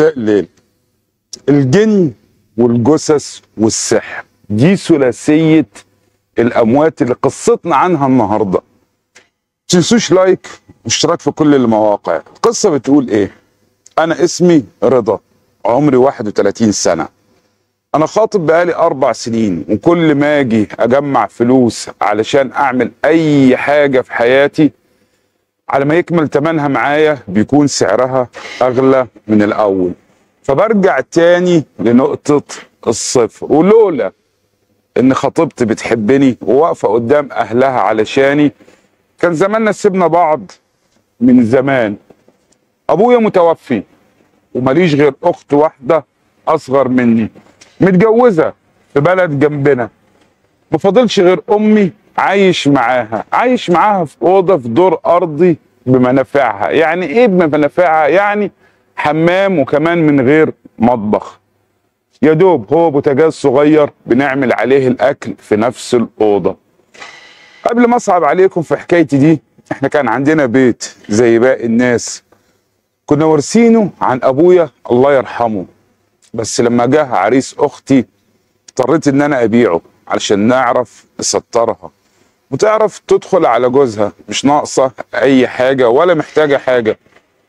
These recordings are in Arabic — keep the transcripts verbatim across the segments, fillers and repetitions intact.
عشاق ليل. الجن والجثث والسحر دي ثلاثيه الاموات اللي قصتنا عنها النهارده. متنسوش لايك واشتراك في كل المواقع. القصه بتقول ايه؟ انا اسمي رضا، عمري واحد وتلاتين سنه، انا خاطب بقالي اربع سنين، وكل ما اجي اجمع فلوس علشان اعمل اي حاجه في حياتي على ما يكمل تمنها معايا بيكون سعرها اغلى من الاول، فبرجع تاني لنقطه الصفر. ولولا ان خطيبتي بتحبني وواقفه قدام اهلها علشاني كان زماننا سيبنا بعض من زمان. ابويا متوفي ومليش غير اخت واحده اصغر مني متجوزه في بلد جنبنا، ما فاضلش غير امي عايش معاها عايش معاها في اوضه في دور ارضي بمنافعها. يعني ايه بمنافعها؟ يعني حمام وكمان من غير مطبخ، يا دوب هو بوتاجاز صغير بنعمل عليه الاكل في نفس الاوضه. قبل ما اصعب عليكم في حكايتي دي، احنا كان عندنا بيت زي باقي الناس، كنا ورثينه عن ابويا الله يرحمه، بس لما جه عريس اختي اضطريت ان انا ابيعه علشان نعرف نسطرها وتعرف تدخل على جوزها، مش ناقصه اي حاجه ولا محتاجه حاجه.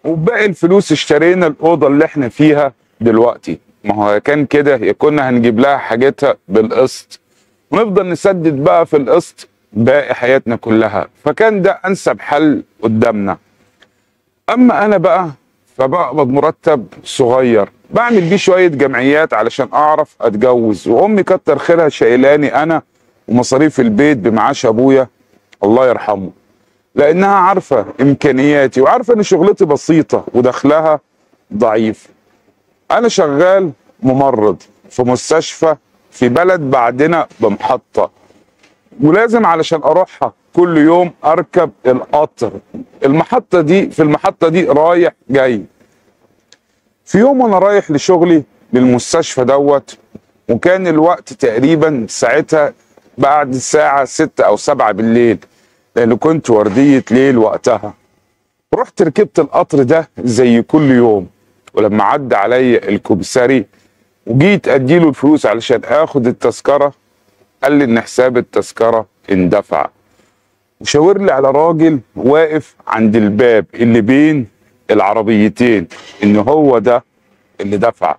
وباقي الفلوس اشترينا الاوضه اللي احنا فيها دلوقتي. ما هو كان كده كنا هنجيب لها حاجتها بالقسط ونفضل نسدد بقى في القسط باقي حياتنا كلها، فكان ده انسب حل قدامنا. اما انا بقى فبقبض مرتب صغير بعمل بيه شويه جمعيات علشان اعرف اتجوز، وامي كتر خيرها شايلاني انا ومصاريف البيت بمعاش ابويا الله يرحمه، لانها عارفه امكانياتي وعارفه ان شغلتي بسيطه ودخلها ضعيف. انا شغال ممرض في مستشفى في بلد بعدنا بمحطه، ولازم علشان اروحها كل يوم اركب القطر المحطه دي في المحطه دي رايح جاي. في يوم وانا رايح لشغلي للمستشفى دوت، وكان الوقت تقريبا ساعتها بعد الساعه ستة او سبعة بالليل لان كنت ورديه ليل وقتها، رحت ركبت القطر ده زي كل يوم. ولما عدى عليا الكوبساري وجيت اديله الفلوس علشان اخد التذكره قال لي ان حساب التذكره اندفع، وشاور لي على راجل واقف عند الباب اللي بين العربيتين ان هو ده اللي دفع.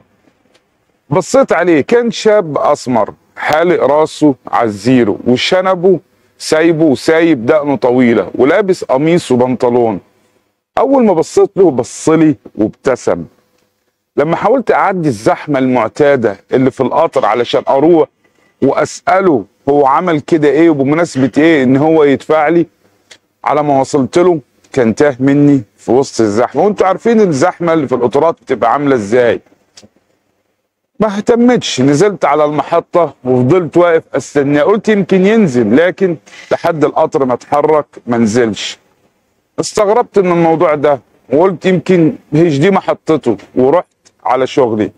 بصيت عليه، كان شاب اسمر حالق راسه على الزيرو وشنبه سايبه وسايب دقنه طويله ولابس قميص وبنطلون. اول ما بصيت له بصلي وابتسم. لما حاولت اعدي الزحمه المعتاده اللي في القطر علشان اروح واساله هو عمل كده ايه وبمناسبه ايه ان هو يدفع لي، على ما وصلت له كان تاه مني في وسط الزحمه، وانتوا عارفين الزحمه اللي في القطارات بتبقى عامله ازاي. ما اهتمتش، نزلت على المحطه وفضلت واقف استناه، قلت يمكن ينزل، لكن لحد القطر ما اتحرك ما نزلش. استغربت من الموضوع ده وقلت يمكن هيش دي محطته ورحت على شغلي،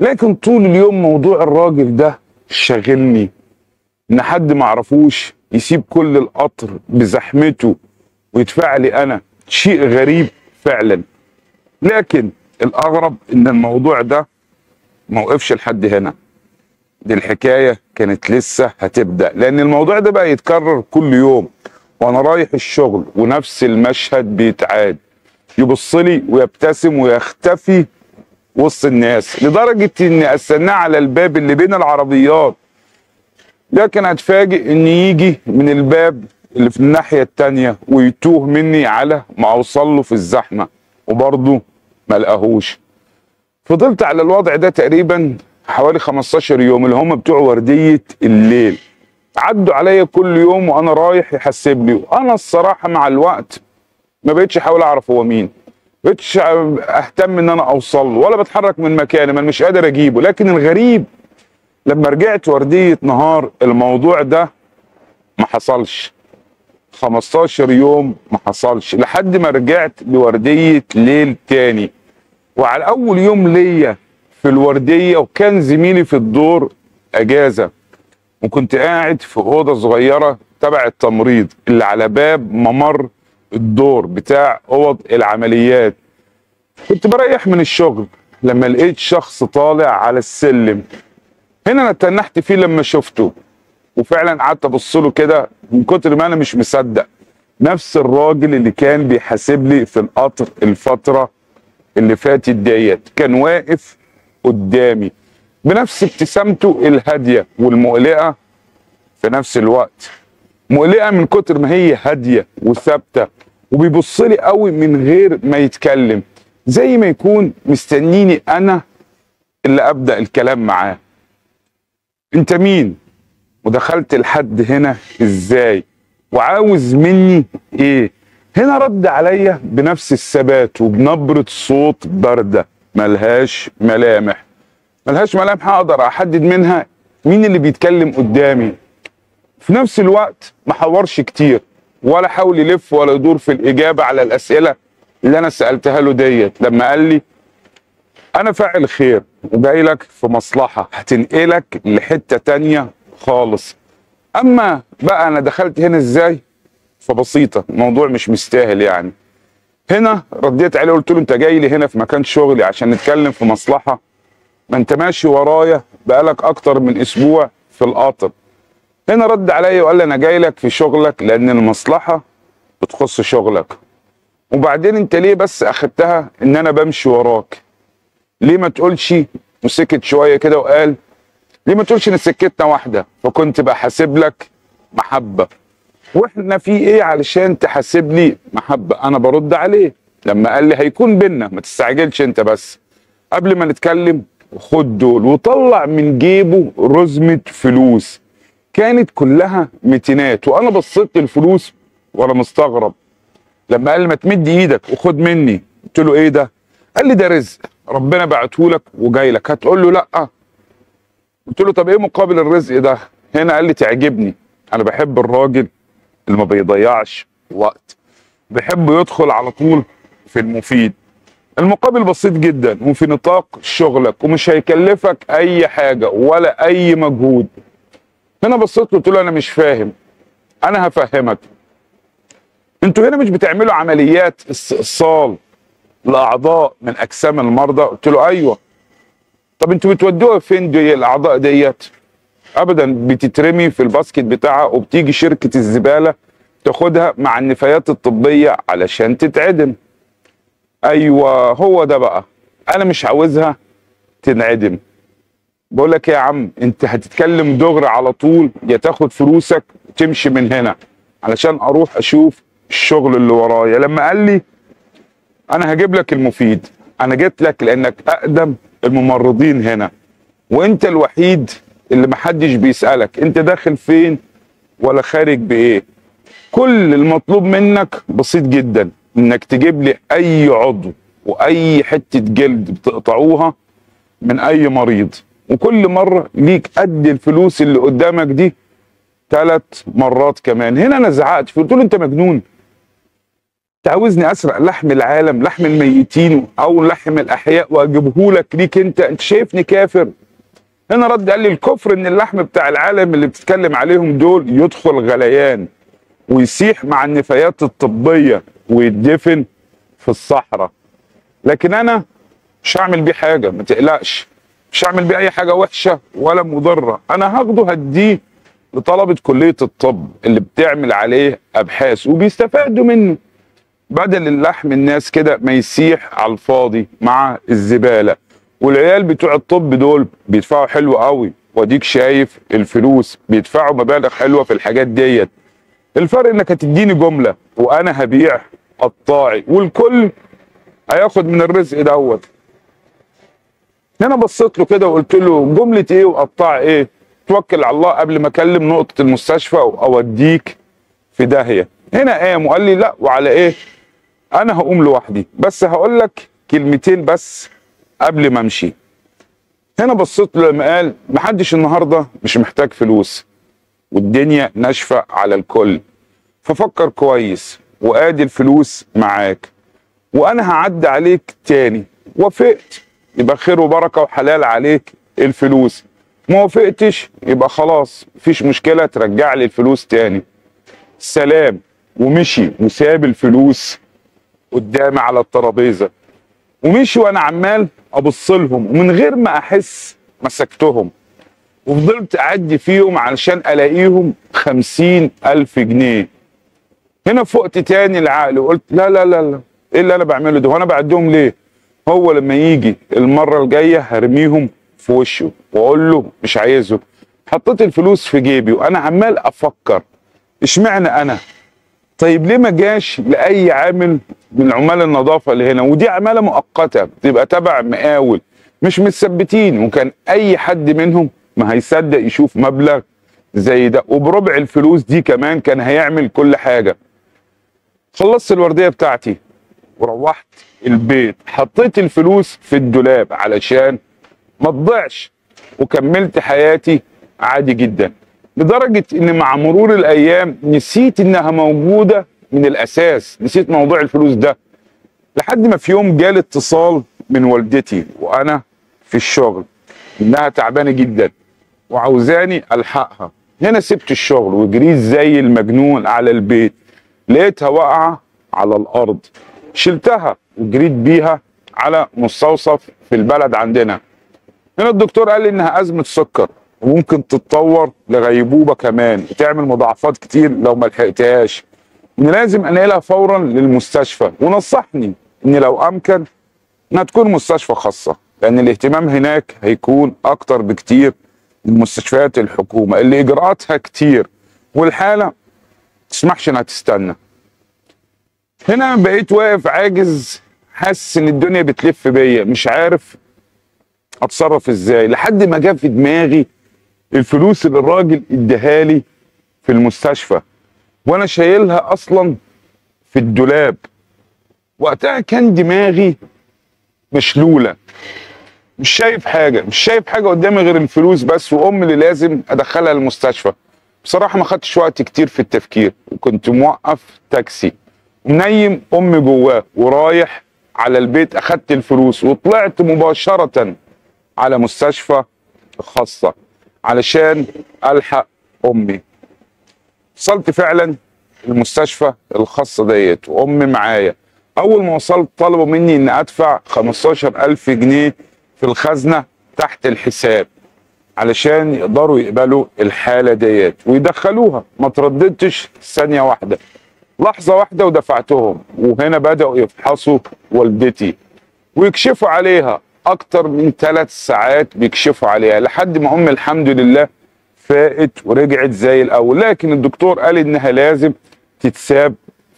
لكن طول اليوم موضوع الراجل ده شاغلني، ان حد ما اعرفوش يسيب كل القطر بزحمته ويدفع لي انا، شيء غريب فعلا. لكن الاغرب ان الموضوع ده ما وقفش لحد هنا، دي الحكايه كانت لسه هتبدا، لان الموضوع ده بقى يتكرر كل يوم وانا رايح الشغل ونفس المشهد بيتعاد. يبص لي ويبتسم ويختفي وسط الناس لدرجه اني استناه على الباب اللي بين العربيات، لكن اتفاجئ ان يجي من الباب اللي في الناحيه الثانيه ويتوه مني على ما اوصل له في الزحمه، وبرضه ما لقاهوش. فضلت على الوضع ده تقريبا حوالي خمستاشر يوم، اللي هم بتوع ورديه الليل عدوا عليا كل يوم وانا رايح يحسبني. وانا الصراحه مع الوقت ما بقتش احاول اعرف هو مين، ما بقتش اهتم ان انا اوصل له ولا بتحرك من مكاني، ما انا مش قادر اجيبه. لكن الغريب لما رجعت ورديه نهار الموضوع ده ما حصلش، خمستاشر يوم ما حصلش، لحد ما رجعت لورديه ليل تاني. وعلى اول يوم ليا في الورديه وكان زميلي في الدور اجازه، وكنت قاعد في اوضه صغيره تبع التمريض اللي على باب ممر الدور بتاع اوض العمليات، كنت بريح من الشغل. لما لقيت شخص طالع على السلم. هنا انا اتنحت فيه لما شفته، وفعلا قعدت ابص له كده من كتر ما انا مش مصدق. نفس الراجل اللي كان بيحاسب لي في القطر الفتره اللي فاتت ديت كان واقف قدامي بنفس ابتسامته الهاديه والمقلقه في نفس الوقت. مقلقه من كتر ما هي هاديه وثابته، وبيبص لي قوي من غير ما يتكلم، زي ما يكون مستنيني انا اللي ابدا الكلام معاه. انت مين؟ ودخلت لحد هنا ازاي؟ وعاوز مني ايه؟ هنا رد عليا بنفس الثبات وبنبرة صوت باردة ملهاش ملامح. ملهاش ملامح اقدر احدد منها مين اللي بيتكلم قدامي. في نفس الوقت ما حورش كتير ولا حاول يلف ولا يدور في الاجابة على الاسئلة اللي انا سألتها له ديت، لما قال لي انا فاعل خير وجاي لك في مصلحة هتنقلك لحتة تانية خالص. اما بقى انا دخلت هنا ازاي؟ فبسيطه، الموضوع مش مستاهل يعني. هنا رديت عليه قلت له انت جاي لي هنا في مكان شغلي عشان نتكلم في مصلحه؟ ما انت ماشي ورايا بقالك اكتر من اسبوع في القطر. هنا رد عليا وقال لي انا جاي لك في شغلك لان المصلحه بتخص شغلك. وبعدين انت ليه بس اخدتها ان انا بمشي وراك؟ ليه ما تقولش؟ وسكت شويه كده وقال ليه ما تقولش ان سكتنا واحده فكنت بحاسب لك محبه؟ واحنا في ايه علشان تحاسب لي محبه؟ انا برد عليه لما قال لي هيكون بينا ما تستعجلش انت بس قبل ما نتكلم خد دول، وطلع من جيبه رزمه فلوس كانت كلها متينات. وانا بصيت الفلوس وانا مستغرب لما قال لي ما تمد ايدك وخد مني. قلت له ايه ده؟ قال لي ده رزق ربنا بعته لك وجاي لك، هتقول له لا؟ قلت له طب ايه مقابل الرزق ده؟ هنا قال لي تعجبني، انا بحب الراجل اللي ما بيضيعش وقت، بيحب يدخل على طول في المفيد. المقابل بسيط جدا وفي نطاق شغلك ومش هيكلفك اي حاجه ولا اي مجهود. هنا بصيت له قلت له انا مش فاهم. انا هفهمك، انتوا هنا مش بتعملوا عمليات استئصال لاعضاء من اجسام المرضى؟ قلت له ايوه. طب انتوا بتودوها فين دي الاعضاء ديت؟ ابدا، بتترمي في الباسكت بتاعها وبتيجي شركه الزباله تاخدها مع النفايات الطبيه علشان تتعدم. ايوه هو ده بقى، انا مش عاوزها تنعدم. بقول لك يا عم انت هتتكلم دغري على طول، يا تاخد فلوسك وتمشي من هنا علشان اروح اشوف الشغل اللي ورايا. لما قال لي انا هجيب لك المفيد، انا جيت لك لانك اقدم الممرضين هنا وانت الوحيد اللي محدش بيسألك انت داخل فين ولا خارج بايه. كل المطلوب منك بسيط جدا، انك تجيب لي اي عضو واي حتة جلد بتقطعوها من اي مريض، وكل مرة ليك قد الفلوس اللي قدامك دي ثلاث مرات كمان. هنا انا زعقت فقلت له انت مجنون، تعاوزني اسرق لحم العالم، لحم الميتين او لحم الاحياء واجيبهولك ليك انت؟ انت شايفني كافر؟ هنا رد قال لي الكفر ان اللحم بتاع العالم اللي بتتكلم عليهم دول يدخل غليان ويسيح مع النفايات الطبيه ويدفن في الصحراء، لكن انا مش هعمل بيه حاجه ما تقلقش، مش هعمل بيه اي حاجه وحشه ولا مضره. انا هاخده هديه لطلبه كليه الطب اللي بتعمل عليه ابحاث وبيستفادوا منه، بدل اللحم الناس كده ما يسيح على الفاضي مع الزباله. والعيال بتوع الطب دول بيدفعوا حلو قوي، واديك شايف الفلوس بيدفعوا مبالغ حلوه في الحاجات ديت. الفرق انك هتديني جمله وانا هبيع قطاعي والكل هياخد من الرزق دوت. هنا بصيت له كده وقلت له جمله ايه وقطاع ايه؟ توكل على الله قبل ما اكلم نقطه المستشفى واوديك في داهيه. هنا قام وقال لي لا وعلى ايه؟ انا هقوم لوحدي بس هقول لك كلمتين بس قبل ما امشي. هنا بصيت له لما قال محدش النهارده مش محتاج فلوس والدنيا ناشفه على الكل، ففكر كويس وادي الفلوس معاك وانا هعدي عليك تاني، وافقت يبقى خير وبركه وحلال عليك الفلوس، ما وافقتش يبقى خلاص مفيش مشكله ترجع لي الفلوس تاني. سلام. ومشي وساب الفلوس قدامي على الترابيزه. ومشي وانا عمال ابص لهم ومن غير ما احس مسكتهم وفضلت اعدي فيهم علشان الاقيهم خمسين الف جنيه. هنا فقت تاني العقل وقلت لا لا لا لا، ايه اللي انا بعمله ده؟ وانا بعدهم ليه؟ هو لما يجي المره الجايه هرميهم في وشه واقول له مش عايزه. حطيت الفلوس في جيبي وانا عمال افكر اشمعنى انا؟ طيب ليه ما جاش لاي عامل من عمال النظافه اللي هنا؟ ودي عماله مؤقته بتبقى تبع مقاول مش متثبتين، وكان اي حد منهم ما هيصدق يشوف مبلغ زي ده وبربع الفلوس دي كمان كان هيعمل كل حاجه. خلصت الورديه بتاعتي وروحت البيت، حطيت الفلوس في الدولاب علشان ما تضيعش وكملت حياتي عادي جدا، لدرجه ان مع مرور الايام نسيت انها موجوده من الاساس، نسيت موضوع الفلوس ده، لحد ما في يوم جالي اتصال من والدتي وانا في الشغل انها تعبانه جدا وعاوزاني الحقها. هنا سبت الشغل وجريت زي المجنون على البيت، لقيتها واقعه على الارض، شلتها وجريت بيها على مستوصف في البلد عندنا. هنا الدكتور قال لي انها ازمه سكر وممكن تتطور لغيبوبه كمان وتعمل مضاعفات كتير لو ما لحقتهاش، ان لازم انقلها فورا للمستشفى، ونصحني ان لو امكن انها تكون مستشفى خاصه لان الاهتمام هناك هيكون اكتر بكتير من مستشفيات الحكومه اللي اجراءاتها كتير والحاله ما تسمحش انها تستنى. هنا بقيت واقف عاجز، حاسس ان الدنيا بتلف بيا، مش عارف اتصرف ازاي، لحد ما جه في دماغي الفلوس اللي الراجل اداها لي في المستشفى وانا شايلها اصلا في الدولاب. وقتها كان دماغي مشلوله، مش شايف حاجه، مش شايف حاجه قدامي غير الفلوس بس وام اللي لازم ادخلها المستشفى. بصراحه ما خدتش وقت كتير في التفكير وكنت موقف تاكسي منيم امي جواه ورايح على البيت، اخدت الفلوس وطلعت مباشره على مستشفى خاصه علشان الحق امي. وصلت فعلا المستشفى الخاصه ديت وامي معايا. اول ما وصلت طلبوا مني ان ادفع خمستاشر الف جنيه في الخزنه تحت الحساب علشان يقدروا يقبلوا الحاله ديت ويدخلوها. ما ترددتش ثانيه واحده، لحظه واحده ودفعتهم. وهنا بداوا يفحصوا والدتي ويكشفوا عليها، اكتر من ثلاث ساعات بيكشفوا عليها لحد ما امي الحمد لله فاقت ورجعت زي الاول، لكن الدكتور قال انها لازم تتساب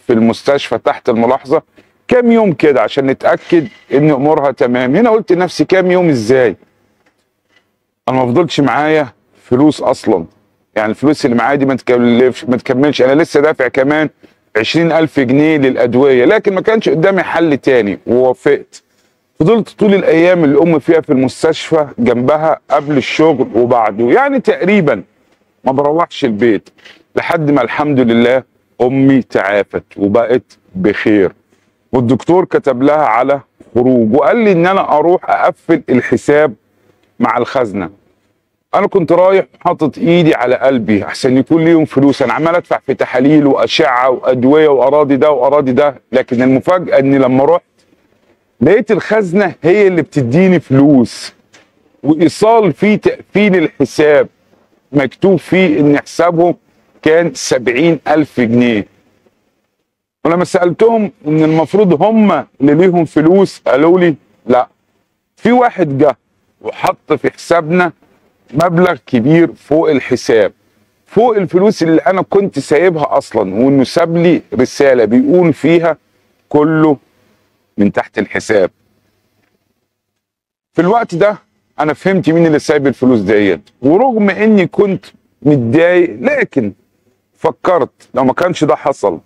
في المستشفى تحت الملاحظه كام يوم كده عشان نتاكد ان امورها تمام. هنا قلت لنفسي كام يوم ازاي؟ انا ما فضلتش معايا فلوس اصلا، يعني الفلوس اللي معايا دي ما تكلفش ما تكملش، انا لسه دافع كمان عشرين الف جنيه للادويه، لكن ما كانش قدامي حل تاني ووافقت. فضلت طول الايام اللي امي فيها في المستشفى جنبها قبل الشغل وبعده، يعني تقريبا ما بروحش البيت لحد ما الحمد لله امي تعافت وبقت بخير. والدكتور كتب لها على خروج وقال لي ان انا اروح اقفل الحساب مع الخزنه. انا كنت رايح حاطط ايدي على قلبي احسن يكون ليهم فلوس، انا عمال ادفع في تحاليل واشعه وادويه واراضي ده واراضي ده، لكن المفاجاه اني لما رحت لقيت الخزنه هي اللي بتديني فلوس وايصال في تقفيل الحساب مكتوب فيه ان حسابهم كان سبعين الف جنيه. ولما سالتهم ان المفروض هم اللي ليهم فلوس قالوا لي لا، في واحد جه وحط في حسابنا مبلغ كبير فوق الحساب، فوق الفلوس اللي انا كنت سايبها اصلا، وانه ساب لي رساله بيقول فيها كله من تحت الحساب. في الوقت ده انا فهمت مين اللي سايب الفلوس ديت، ورغم اني كنت متضايق لكن فكرت لو ما كانش ده حصل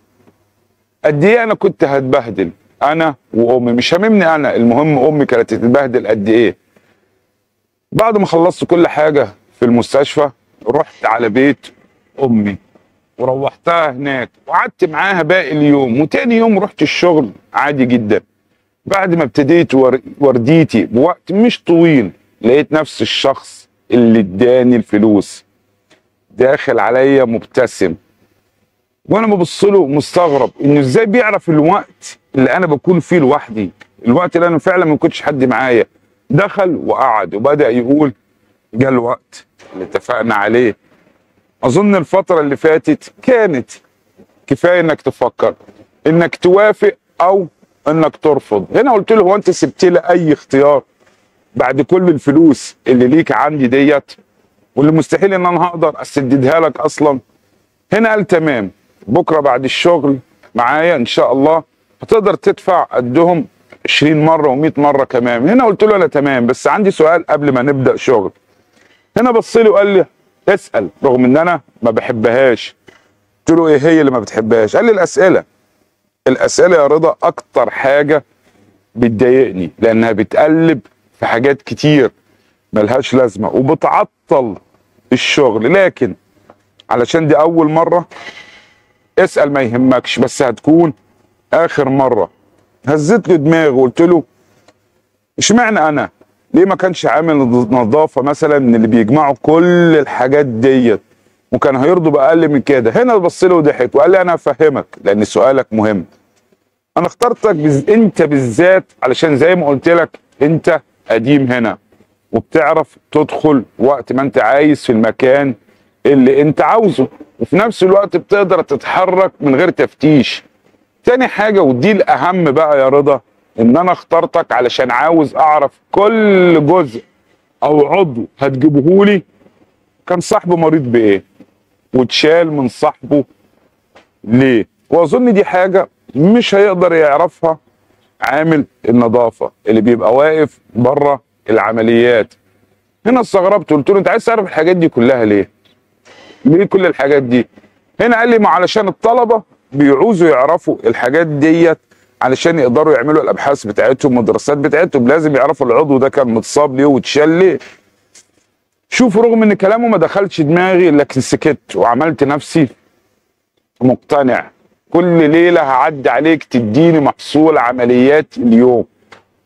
قد ايه انا كنت هتبهدل انا وامي، مش هاممني انا، المهم امي كانت هتتبهدل قد ايه. بعد ما خلصت كل حاجه في المستشفى رحت على بيت امي وروحتها هناك وقعدت معاها باقي اليوم، وتاني يوم رحت الشغل عادي جدا. بعد ما ابتديت ورديتي بوقت مش طويل لقيت نفس الشخص اللي اداني الفلوس داخل عليا مبتسم، وانا ببص له مستغرب انه ازاي بيعرف الوقت اللي انا بكون فيه لوحدي الوقت اللي انا فعلا ما كنتش حد معايا دخل وقعد وبدا يقول جه الوقت اللي اتفقنا عليه. اظن الفتره اللي فاتت كانت كفايه انك تفكر انك توافق او انك ترفض. هنا قلت له هو انت سبت لي اي اختيار بعد كل الفلوس اللي ليك عندي ديت واللي مستحيل ان انا هقدر اسددها لك اصلا؟ هنا قال تمام، بكره بعد الشغل معايا ان شاء الله هتقدر تدفع قدهم عشرين مره و100 مره كمان. هنا قلت له انا تمام بس عندي سؤال قبل ما نبدا شغل. هنا بص لي وقال لي اسال، رغم ان انا ما بحبهاش. قلت له ايه هي اللي ما بتحبهاش؟ قال لي الاسئله. الاسئله يا رضا اكتر حاجه بتضايقني لانها بتقلب في حاجات كتير ملهاش لازمه وبتعطل الشغل، لكن علشان دي اول مره اسال ما يهمكش بس هتكون اخر مره. هزت له دماغي وقلت له اشمعنى انا؟ ليه ما كانش عامل نظافه مثلا من اللي بيجمعوا كل الحاجات ديت وكان هيرضوا باقل من كده؟ هنا بص له وضحك وقال لي انا هفهمك لان سؤالك مهم. انا اخترتك بز... انت بالذات علشان زي ما قلت لك انت قديم هنا وبتعرف تدخل وقت ما انت عايز في المكان اللي انت عاوزه وفي نفس الوقت بتقدر تتحرك من غير تفتيش. تاني حاجه ودي الاهم بقى يا رضا، ان انا اخترتك علشان عاوز اعرف كل جزء او عضو هتجيبهولي كان صاحبه مريض بايه واتشال من صاحبه ليه، واظن دي حاجه مش هيقدر يعرفها عامل النظافه اللي بيبقى واقف بره العمليات. هنا استغربت قلت له انت عايز تعرف الحاجات دي كلها ليه؟ ليه كل الحاجات دي؟ هنا قال لي ما علشان الطلبه بيعوزوا يعرفوا الحاجات ديت علشان يقدروا يعملوا الابحاث بتاعتهم والدراسات بتاعتهم، لازم يعرفوا العضو ده كان متصاب ليه واتشال ليه. شوفوا رغم ان كلامه ما دخلش دماغي لكن سكت وعملت نفسي مقتنع. كل ليله هعدي عليك تديني محصول عمليات اليوم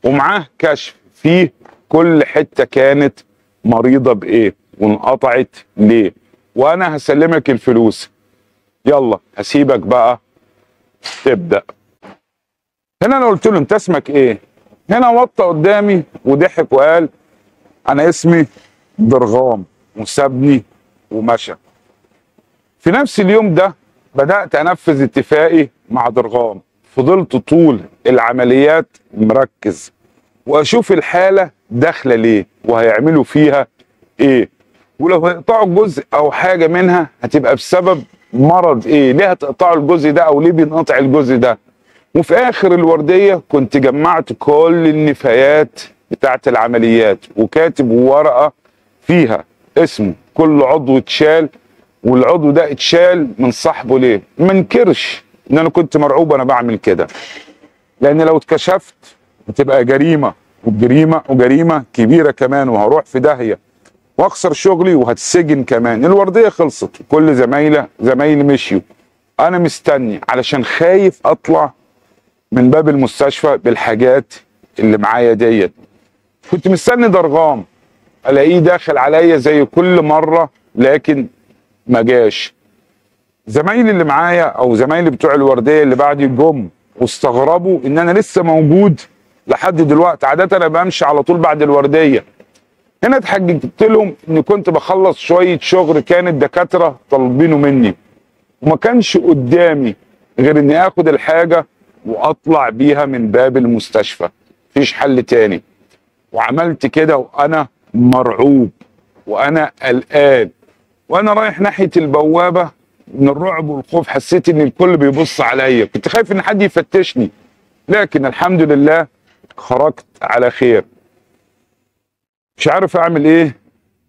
ومعاه كشف فيه كل حته كانت مريضه بايه وانقطعت ليه، وانا هسلمك الفلوس يلا هسيبك بقى تبدا. هنا انا قلت له انت اسمك ايه؟ هنا وطى قدامي وضحك وقال انا اسمي ضرغام، وسابني ومشى. في نفس اليوم ده بدات انفذ اتفاقي مع ضرغام، فضلت طول العمليات مركز واشوف الحاله داخله ليه وهيعملوا فيها ايه، ولو هيقطعوا جزء او حاجه منها هتبقى بسبب مرض ايه، ليه هتقطعوا الجزء ده او ليه بينقطع الجزء ده. وفي اخر الورديه كنت جمعت كل النفايات بتاعه العمليات وكاتب ورقه فيها اسمه كل عضو اتشال والعضو ده اتشال من صاحبه ليه. ما انكرش ان انا كنت مرعوب انا بعمل كده لان لو اتكشفت هتبقى جريمه وجريمه وجريمه كبيره كمان وهروح في داهيه واخسر شغلي وهتسجن كمان. الورديه خلصت كل زمايله زمايلي مشيوا، انا مستني علشان خايف اطلع من باب المستشفى بالحاجات اللي معايا ديت. كنت مستني ضرغام الاقيه داخل عليا زي كل مره لكن ما جاش. زمايلي اللي معايا او زمايلي بتوع الورديه اللي بعدي جم واستغربوا ان انا لسه موجود لحد دلوقتي، عاده انا بمشي على طول بعد الورديه. هنا اتحججت لهم ان كنت بخلص شويه شغل كان الدكاتره طالبينه مني وما كانش قدامي غير اني اخد الحاجه واطلع بيها من باب المستشفى، مفيش حل تاني. وعملت كده وانا مرعوب وانا قلقان وانا رايح ناحيه البوابه من الرعب والخوف، حسيت ان الكل بيبص عليا، كنت خايف ان حد يفتشني لكن الحمد لله خرجت على خير. مش عارف اعمل ايه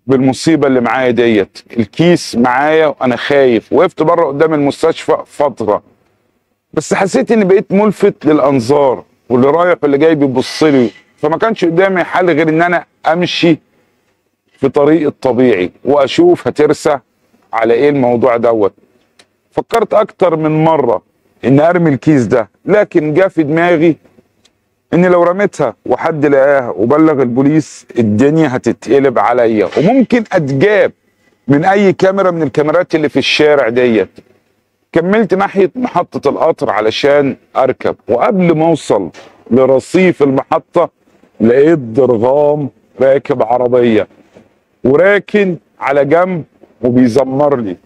بالمصيبه اللي معايا ديت، الكيس معايا وانا خايف. وقفت بره قدام المستشفى فتره بس حسيت اني بقيت ملفت للانظار واللي رايح واللي جاي بيبص لي، فما كانش قدامي حل غير ان انا امشي في طريق الطبيعي واشوف هترسى على ايه الموضوع دوت. فكرت اكتر من مره ان ارمي الكيس ده لكن جه في دماغي ان لو رميتها وحد لقاها وبلغ البوليس الدنيا هتتقلب عليا وممكن اتجاب من اي كاميرا من الكاميرات اللي في الشارع ديت. كملت ناحيه محطه القطر علشان اركب، وقبل ما اوصل لرصيف المحطه لقيت ضرغام راكب عربيه وراكن على جنب وبيزمر لي.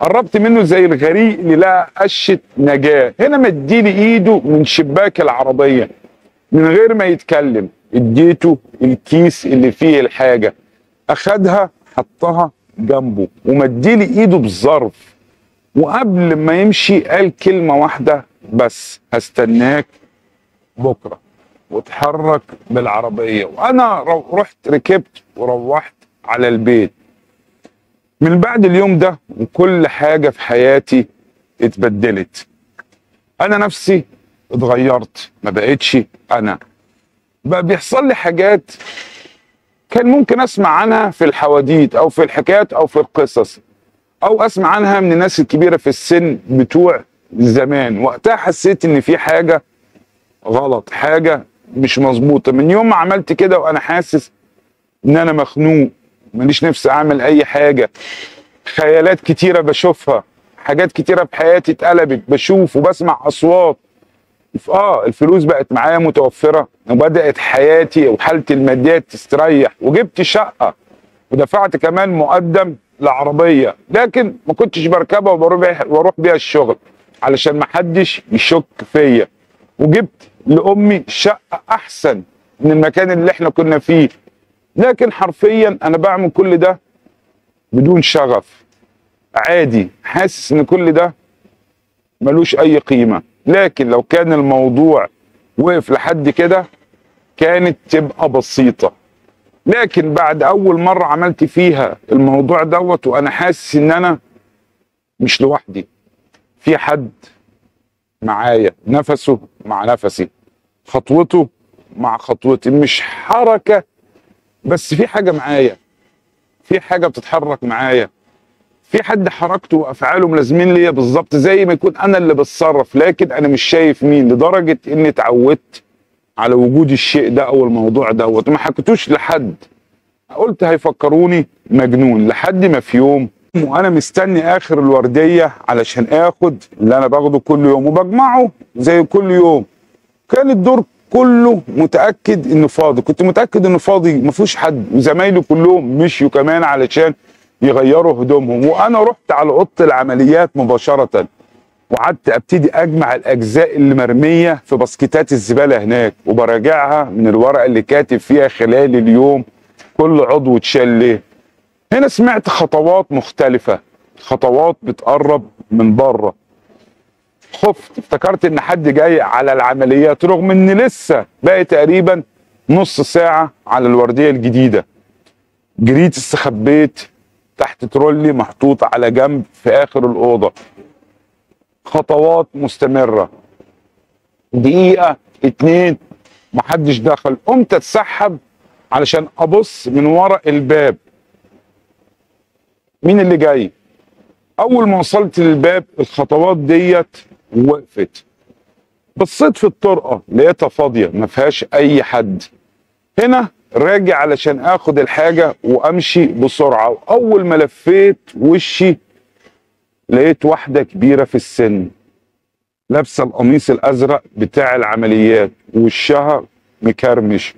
قربت منه زي الغريق اللي لقى قشه نجاه، هنا مديلي ايده من شباك العربيه من غير ما يتكلم، اديته الكيس اللي فيه الحاجه، اخدها حطها جنبه ومديلي ايده بظرف، وقبل ما يمشي قال كلمه واحده بس: هستناك بكره. واتحرك بالعربيه، وانا رحت ركبت وروحت على البيت. من بعد اليوم ده وكل حاجه في حياتي اتبدلت، انا نفسي اتغيرت، ما بقتش انا، بقى بيحصل لي حاجات كان ممكن اسمع عنها في الحواديت او في الحكايات او في القصص، او اسمع عنها من الناس الكبيره في السن بتوع زمان. وقتها حسيت ان في حاجه غلط، حاجه مش مظبوطه. من يوم ما عملت كده وانا حاسس ان انا مخنوق، ماليش نفسي اعمل اي حاجه، خيالات كتيره بشوفها، حاجات كتيره بحياتي اتقلبت، بشوف وبسمع اصوات. اه الفلوس بقت معايا متوفره، وبدات حياتي وحالتي الماديه تستريح، وجبت شقه، ودفعت كمان مقدم لعربيه، لكن ما كنتش بركبها وبروح بيها الشغل علشان ما حدش يشك فيا. وجبت لامي شقه احسن من المكان اللي احنا كنا فيه، لكن حرفيا انا بعمل كل ده بدون شغف، عادي، حاسس ان كل ده ملوش اي قيمه. لكن لو كان الموضوع وقف لحد كده كانت تبقى بسيطه، لكن بعد اول مره عملت فيها الموضوع دوت وانا حاسس ان انا مش لوحدي، في حد معايا، نفسه مع نفسي، خطوته مع خطوتي، مش حركه بس، في حاجه معايا، في حاجه بتتحرك معايا، في حد حركته وافعاله ملازمين ليا بالظبط، زي ما يكون انا اللي بتصرف، لكن انا مش شايف مين، لدرجه اني اتعودت على وجود الشيء ده او الموضوع دوت، ما حكيتوش لحد، قلت هيفكروني مجنون، لحد ما في يوم وانا مستني اخر الورديه علشان اخد اللي انا باخده كل يوم وبجمعه زي كل يوم، كان الدور كله متاكد انه فاضي، كنت متاكد انه فاضي ما فيهوش حد، وزمايلي كلهم مشيوا كمان علشان يغيروا هدومهم، وانا رحت على اوضه العمليات مباشره، وقعدت ابتدي اجمع الاجزاء اللي مرميه في باسكتات الزباله هناك، وبراجعها من الورقه اللي كاتب فيها خلال اليوم كل عضو اتشال ليه. هنا سمعت خطوات مختلفة، خطوات بتقرب من بره. خفت، افتكرت ان حد جاي على العمليات، رغم ان لسه باقي تقريبا نص ساعة على الوردية الجديدة. جريت، استخبيت تحت ترولي محطوط على جنب في اخر الأوضة. خطوات مستمرة، دقيقة اتنين محدش دخل، قمت اتسحب علشان ابص من ورا الباب مين اللي جاي. اول ما وصلت للباب الخطوات ديت وقفت، بصيت في الطرقه لقيتها فاضيه ما فيهاش اي حد. هنا راجع علشان اخد الحاجه وامشي بسرعه، واول ما لفيت وشي لقيت واحده كبيره في السن لابسه القميص الازرق بتاع العمليات، وشها مكرمش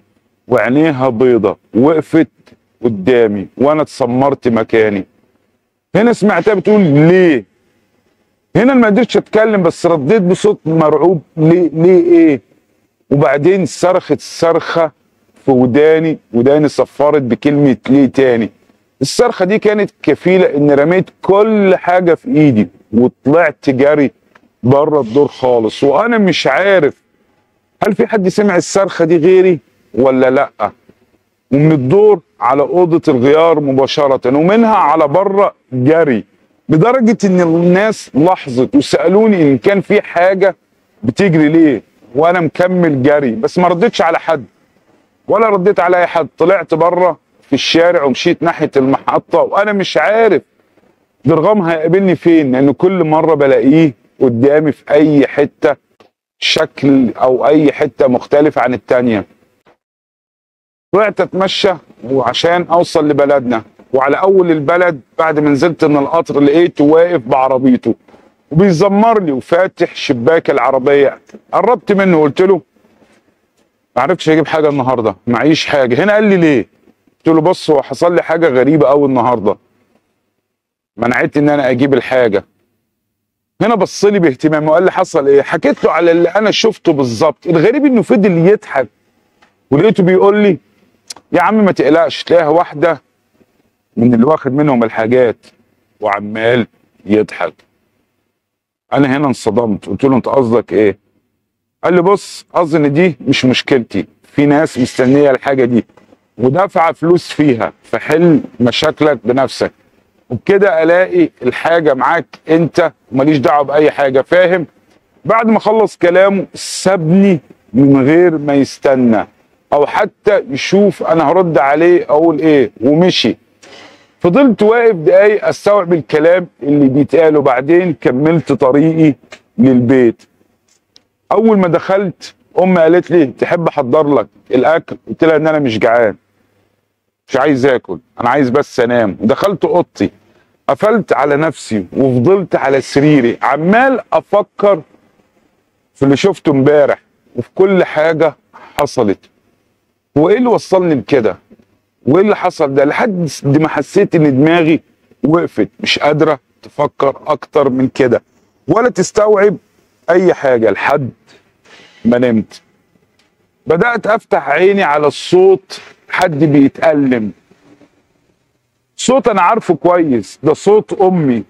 وعينيها بيضه، وقفت قدامي وانا اتسمرت مكاني. هنا سمعتها بتقول ليه؟ هنا ما قدرتش اتكلم، بس رديت بصوت مرعوب: ليه؟ ليه ايه؟ وبعدين صرخت صرخه في وداني، وداني صفرت بكلمه ليه تاني. الصرخه دي كانت كفيله ان رميت كل حاجه في ايدي وطلعت جري بره الدور خالص، وانا مش عارف هل في حد سمع الصرخه دي غيري ولا لا. ومن الدور على اوضه الغيار مباشره، ومنها على بره جري، لدرجه ان الناس لاحظت وسالوني ان كان في حاجه بتجري ليه وانا مكمل جري، بس ما ردتش على حد ولا رديت على اي حد. طلعت بره في الشارع ومشيت ناحيه المحطه، وانا مش عارف درغام هيقابلني فين، لان كل مره بلاقيه قدامي في اي حته شكل او اي حته مختلفه عن الثانيه. طلعت اتمشى وعشان اوصل لبلدنا، وعلى اول البلد بعد ما نزلت من القطر لقيته واقف بعربيته وبيزمر لي وفاتح شباك العربيه. قربت منه وقلت له: ما عرفتش اجيب حاجه النهارده، معيش حاجه. هنا قال لي ليه؟ قلت له بص، هو حصل لي حاجه غريبه قوي النهارده منعتني ان انا اجيب الحاجه. هنا بص لي باهتمام وقال لي حصل ايه؟ حكيت له على اللي انا شفته بالظبط. الغريب انه فضل يضحك، ولقيته بيقول لي يا عم ما تقلقش، تلاقيها واحده من اللي واخد منهم الحاجات، وعمال يضحك. انا هنا انصدمت، قلت له انت قصدك ايه؟ قال لي بص، اظن دي مش مشكلتي، في ناس مستنيه الحاجه دي ودافعه فلوس فيها، فحل مشاكلك بنفسك، وبكده الاقي الحاجه معاك انت وماليش دعوه باي حاجه، فاهم؟ بعد ما خلص كلامه سابني من غير ما يستنى او حتى يشوف انا هرد عليه اقول ايه، ومشي. فضلت واقف دقايق استوعب الكلام اللي بيتقال، وبعدين كملت طريقي للبيت. اول ما دخلت امي قالت لي تحب احضر لك الاكل؟ قلت لها ان انا مش جعان، مش عايز اكل، انا عايز بس انام. دخلت اوضتي، قفلت على نفسي وفضلت على سريري عمال افكر في اللي شفته امبارح وفي كل حاجه حصلت، وايه اللي وصلني لكده وايه اللي حصل ده، لحد ما حسيت ان دماغي وقفت مش قادره تفكر اكتر من كده ولا تستوعب اي حاجه. لحد ما نمت بدات افتح عيني على الصوت، حد بيتألم، صوت انا عارفه كويس، ده صوت امي،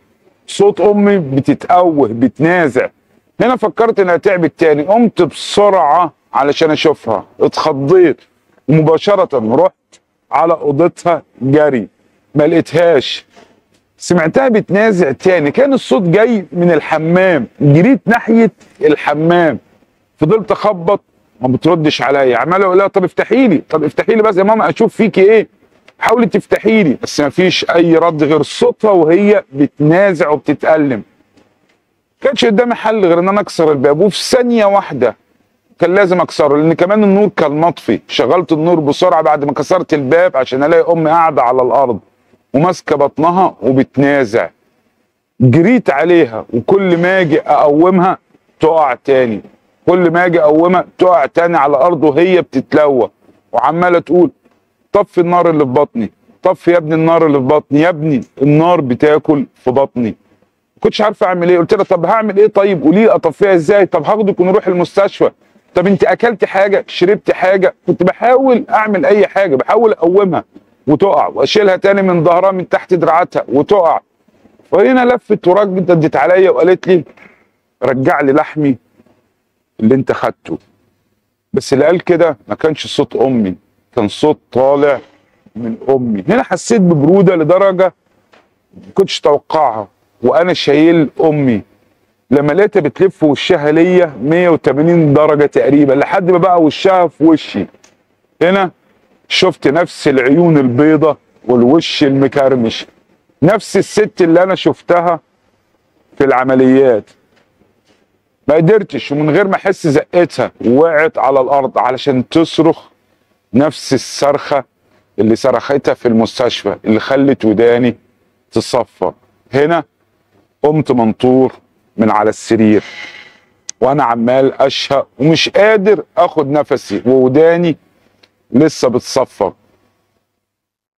صوت امي بتتأوه بتنازع. هنا فكرت انها تعبت تاني، قمت بسرعه علشان اشوفها، اتخضيت ومباشره رحت على اوضتها جري، ما لقيتهاش. سمعتها بتنازع تاني، كان الصوت جاي من الحمام، جريت ناحيه الحمام، فضلت اخبط ما بتردش عليا، عمال اقول لها طب افتحي لي، طب افتحي لي بس يا ماما اشوف فيكي ايه، حاولي تفتحي لي، بس ما فيش اي رد غير صوتها وهي بتنازع وبتتألم. كانش قدامي حل غير ان انا اكسر الباب، وفي ثانيه واحده كان لازم اكسره لان كمان النور كان مطفي. شغلت النور بسرعه بعد ما كسرت الباب عشان الاقي امي قاعده على الارض وماسكه بطنها وبتنازع. جريت عليها وكل ما اجي اقومها تقع تاني، كل ما اجي اقومها تقع تاني على الارض وهي بتتلوى وعماله تقول طفي النار اللي في بطني، طفي يا ابني النار اللي في بطني، يا ابني النار بتاكل في بطني. ما كنتش عارفه اعمل ايه، قلت لها طب هعمل ايه طيب؟ قولي لي اطفيها ازاي؟ طب هاخدك ونروح المستشفى؟ طب انت اكلت حاجه؟ شربت حاجه؟ كنت بحاول اعمل اي حاجه، بحاول اقومها وتقع، واشيلها تاني من ظهرها من تحت دراعتها وتقع. وهنا لفت وراجبت ردت عليا وقالت لي رجع لي لحمي اللي انت خدته. بس اللي قال كده ما كانش صوت امي، كان صوت طالع من امي. هنا حسيت ببروده لدرجه ما كنتش اتوقعها وانا شايل امي، لما لقيتها بتلف وشها ليا مية وتمانين درجه تقريبا لحد ما بقى وشها في وشي. هنا شفت نفس العيون البيضة والوش المكرمش، نفس الست اللي انا شفتها في العمليات. ما قدرتش ومن غير ما احس زقتها ووقعت على الارض علشان تصرخ نفس الصرخه اللي صرختها في المستشفى اللي خلت وداني تصفى. هنا قمت منطور من على السرير وانا عمال اشهق ومش قادر اخد نفسي ووداني لسه بتصفر.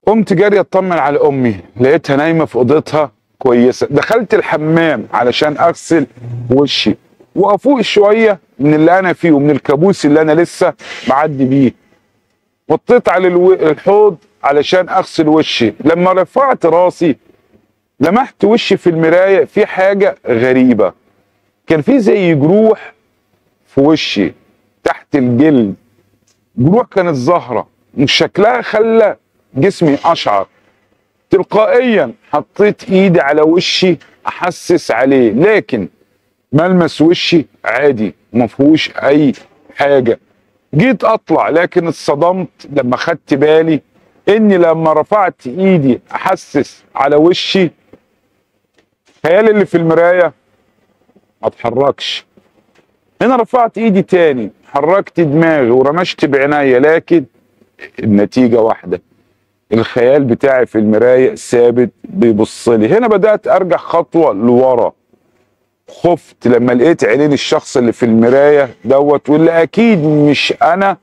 قمت جاري اطمن على امي، لقيتها نايمه في اوضتها كويسه. دخلت الحمام علشان اغسل وشي وافوق شويه من اللي انا فيه ومن الكابوس اللي انا لسه معدي بيه. وطيت على الحوض علشان اغسل وشي، لما رفعت راسي لمحت وشي في المرايه في حاجه غريبه، كان في زي جروح في وشي تحت الجلد، جروح كانت ظاهره وشكلها خلى جسمي اشعر. تلقائيا حطيت ايدي على وشي احسس عليه، لكن ملمس وشي عادي مفيهوش اي حاجه. جيت اطلع لكن اتصدمت لما خدت بالي اني لما رفعت ايدي احسس على وشي خيالي اللي في المرايه ما اتحركش. هنا رفعت ايدي تاني، حركت دماغي ورمشت بعينيا، لكن النتيجه واحده، الخيال بتاعي في المرايه ثابت بيبص لي. هنا بدات ارجع خطوه لورا، خفت لما لقيت عينين الشخص اللي في المرايه دوت واللي اكيد مش انا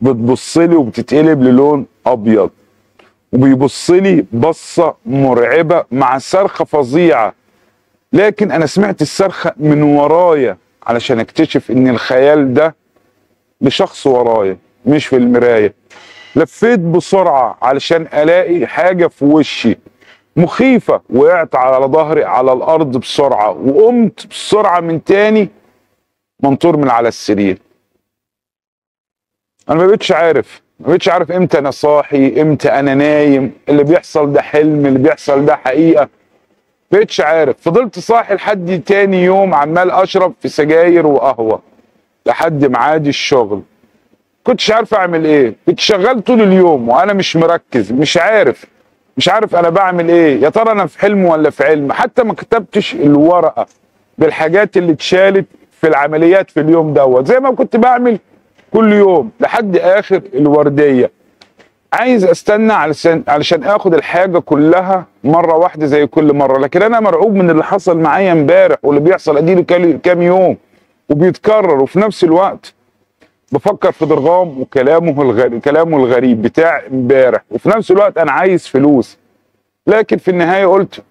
بتبصلي وبتتقلب للون ابيض، وبيبصلي بصه مرعبه مع صرخه فظيعه، لكن انا سمعت الصرخه من ورايا علشان اكتشف ان الخيال ده لشخص ورايا مش في المرايه. لفيت بسرعه علشان الاقي حاجه في وشي مخيفه، وقعت على ظهري على الارض بسرعه، وقمت بسرعه من تاني منطور من على السرير. انا ما بقتش عارف ما بقتش عارف امتى انا صاحي امتى انا نايم، اللي بيحصل ده حلم اللي بيحصل ده حقيقه، ما بقتش عارف. فضلت صاحي لحد تاني يوم عمال اشرب في سجاير وقهوه لحد معادي الشغل. كنتش عارف اعمل ايه، كنت شغال طول اليوم وانا مش مركز، مش عارف مش عارف انا بعمل ايه، يا ترى انا في حلم ولا في علم. حتى ما كتبتش الورقه بالحاجات اللي اتشالت في العمليات في اليوم دوت زي ما كنت بعمل كل يوم لحد اخر الورديه. عايز استنى علشان علشان اخد الحاجه كلها مره واحده زي كل مره، لكن انا مرعوب من اللي حصل معايا امبارح واللي بيحصل اديله كام يوم وبيتكرر، وفي نفس الوقت بفكر في ضرغام وكلامه الغريب كلامه الغريب بتاع امبارح، وفي نفس الوقت انا عايز فلوس. لكن في النهايه قلت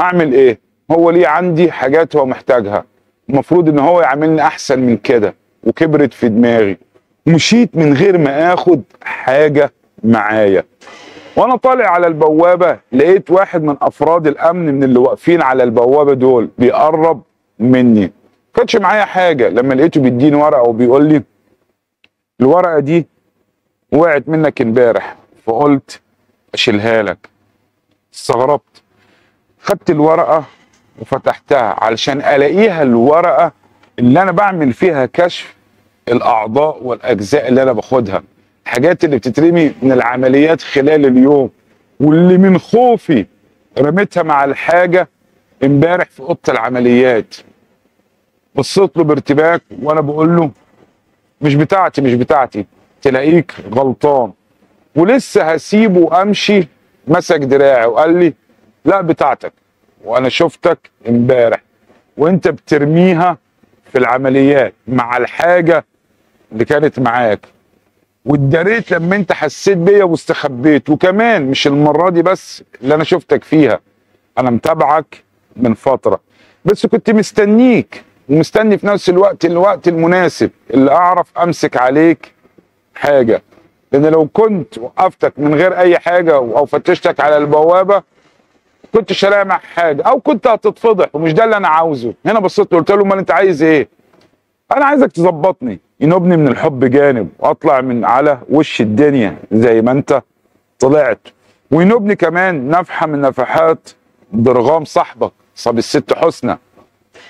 اعمل ايه؟ هو ليه عندي حاجات هو محتاجها، المفروض ان هو يعاملني احسن من كده، وكبرت في دماغي. مشيت من غير ما اخد حاجه معايا، وانا طالع على البوابه لقيت واحد من افراد الامن من اللي واقفين على البوابه دول بيقرب مني. ما كانش معايا حاجه، لما لقيته بيديني ورقه وبيقول لي الورقه دي وقعت منك امبارح فقلت اشيلها لك. استغربت، خدت الورقه وفتحتها علشان الاقيها الورقه اللي انا بعمل فيها كشف الاعضاء والاجزاء اللي انا باخدها، الحاجات اللي بتترمي من العمليات خلال اليوم، واللي من خوفي رميتها مع الحاجه امبارح في اوضه العمليات. بصيت له بارتباك وانا بقول له مش بتاعتي مش بتاعتي تلاقيك غلطان، ولسه هسيبه وامشي مسك دراعي وقال لي لا بتاعتك، وانا شفتك امبارح وانت بترميها في العمليات مع الحاجه اللي كانت معاك، واتدريت لما انت حسيت بيا واستخبيت، وكمان مش المره دي بس اللي انا شفتك فيها، انا متابعك من فتره بس كنت مستنيك ومستني في نفس الوقت الوقت المناسب اللي اعرف امسك عليك حاجه، لان لو كنت وقفتك من غير اي حاجه او فتشتك على البوابه كنتش هلاقي معاك حاجه او كنت هتتفضح، ومش ده اللي انا عاوزه. هنا بصيت له قلت له امال انت عايز ايه؟ انا عايزك تظبطني، ينوبني من الحب جانب واطلع من على وش الدنيا زي ما انت طلعت، وينوبني كمان نفحه من نفحات ضرغام صاحبك صبي الست حسنى.